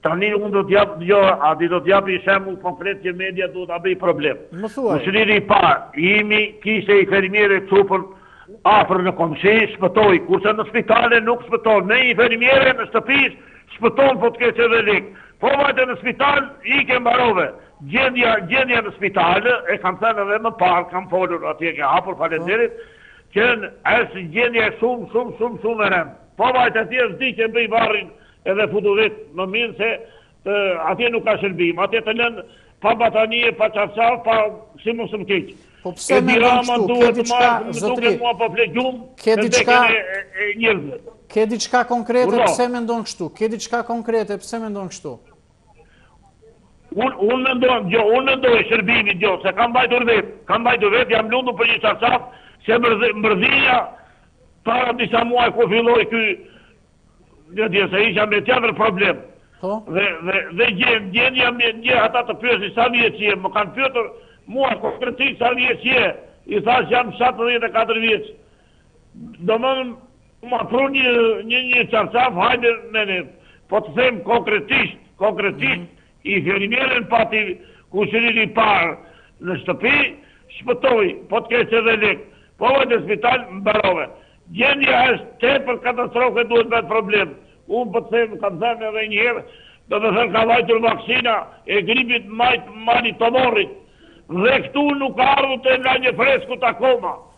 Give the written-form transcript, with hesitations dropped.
Tani unë do t'jap, jo, a di do t'jap i shemull konkret që media do t'a bëj problem. Mushriri i parë, imi kishte i fermierë cupën afër në komshi, shpëtoi, kurse në spitale nuk shpëton. Ne i fermierë në shtëpish shpëton po t'ke që relik. Po vajte në spital, i ke mbarove. Gjendja në spital, e kam thënë edhe më parë, kam folur atje ke hapur falenderit, që është gjendja shumë e rëndë. Po vajte atje s'di që mbi varrin edhe futu vetë më mirë se atje nuk ka shërbim, atje të lënë pa batanije, pa qafsaf, pa si mos më keqë. Po pse me rëmë kështu, ke diçka konkrete, pse me ndonë kështu? Unë me ndonë, jo, unë me ndonë shërbimit, jo, se kam bajtur vetë, jam lundu për një qafsaf, se mërzija, para disa muaj ku filloj këj, në djesa isha me tjetër problem dhe gjenja me një ata të pjesi sa vjetë që je më kanë pjëtër mua konkretik sa vjetë që je i thash jam 74 vjetë do më më pru një qarësaf hajde nëne po të them konkretisht i fjerinjerën pati kushërin i parë në shtëpi shpëtoj po të kese dhe lek po vëtë në spital më barove. Gjendja është te për katastrofe duhet me të problem. Unë për të themë, kam thënë edhe njëherë, dhe të thënë ka vajtur vaksina e gripit majtë mani të morit. Dhe këtu nuk ardhët e nga një freskut akoma.